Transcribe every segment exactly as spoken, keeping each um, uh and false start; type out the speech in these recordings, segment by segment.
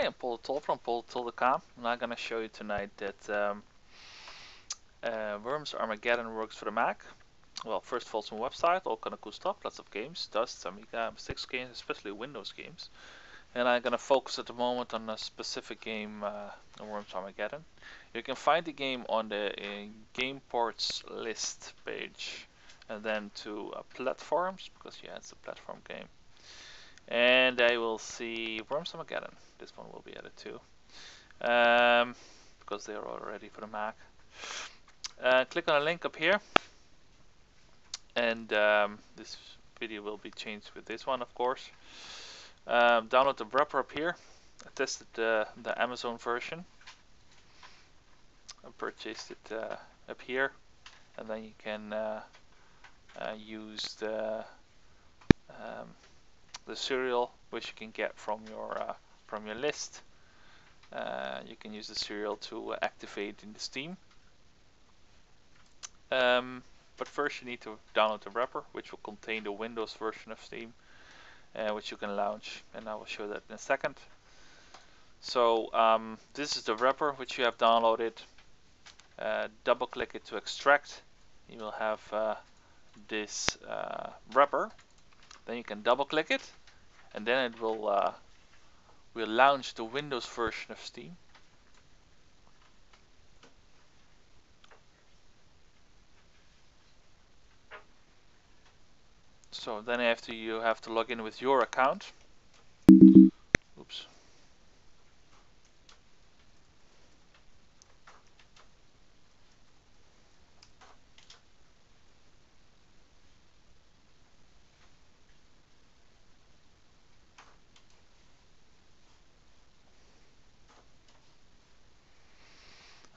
Hi, I'm Paul Tall from Paul the Tall dot com, and I'm going to show you tonight that um, uh, Worms Armageddon works for the Mac. Well, first of all, some website, all kind of cool stuff, lots of games, Dust, Amiga, six games, especially Windows games. And I'm going to focus at the moment on a specific game, uh, Worms Armageddon. You can find the game on the uh, Game Ports list page, and then to uh, Platforms, because yeah, it's a platform game. And I will see Worms Armageddon. This one will be added too, um, because they are already for the Mac. Uh, click on a link up here, and um, this video will be changed with this one, of course. Um, download the wrapper up here. I tested uh, the Amazon version. I purchased it uh, up here, and then you can uh, uh, use the. Um, the serial, which you can get from your uh, from your list. Uh, you can use the serial to uh, activate in the Steam. Um, but first you need to download the wrapper, which will contain the Windows version of Steam, uh, which you can launch, and I will show that in a second. So um, this is the wrapper which you have downloaded. Uh, double click it to extract. You will have uh, this uh, wrapper. Then you can double click it, and then it will uh, will launch the Windows version of Steam. So then after you have to log in with your account. Oops.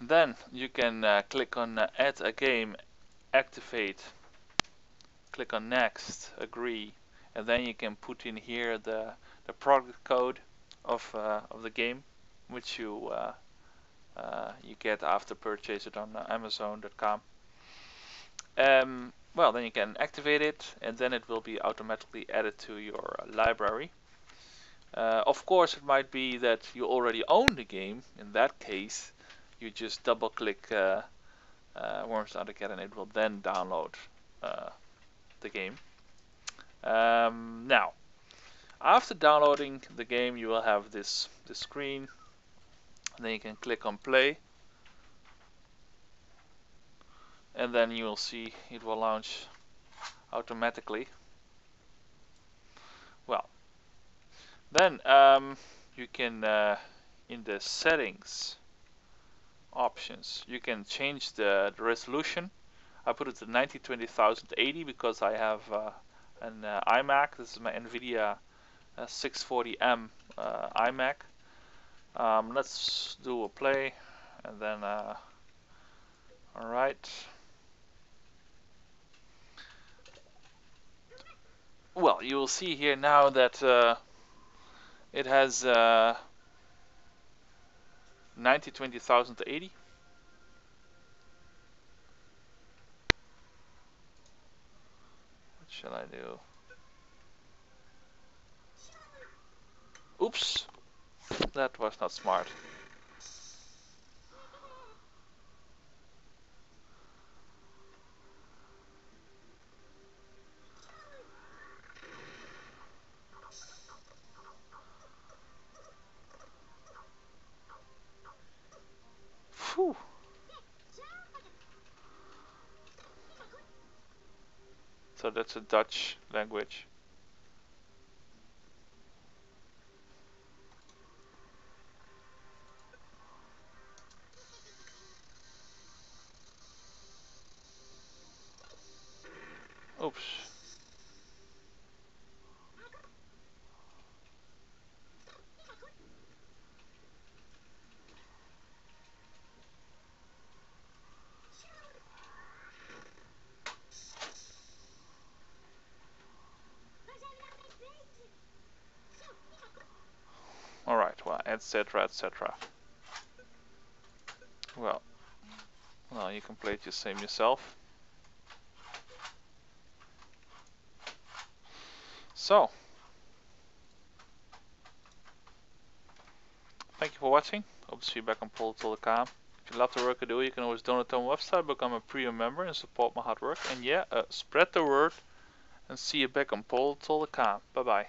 Then you can uh, click on uh, add a game, activate, click on next, agree, and then you can put in here the, the product code of, uh, of the game, which you uh, uh, you get after purchase it on uh, Amazon dot com. Um, well, then you can activate it, and then it will be automatically added to your uh, library. Uh, of course, it might be that you already own the game. In that case, you just double click uh, uh, Worms Armageddon, and it will then download uh, the game. Um, now, after downloading the game, you will have this, this screen, and then you can click on play, and then you will see it will launch automatically. Well, then um, you can, uh, in the settings, options, you can change the, the resolution. I put it to ninety twenty thousand eighty because I have uh, an uh, iMac. This is my NVIDIA uh, six forty M uh, iMac. Um, let's do a play, and then uh, all right. Well, you will see here now that uh, it has uh, ninety twenty thousand eighty. What shall I do? Oops, that was not smart. So that's a Dutch language. Oops. Etc. Etc. Well, now you can play it the same yourself. So Thank you for watching. Hope to see you back on Paul the Tall dot com. If you love the work I do, you can always donate to my website, become a premium member, and support my hard work. And yeah, uh, spread the word. And see you back on Paul the Tall dot com. Bye bye.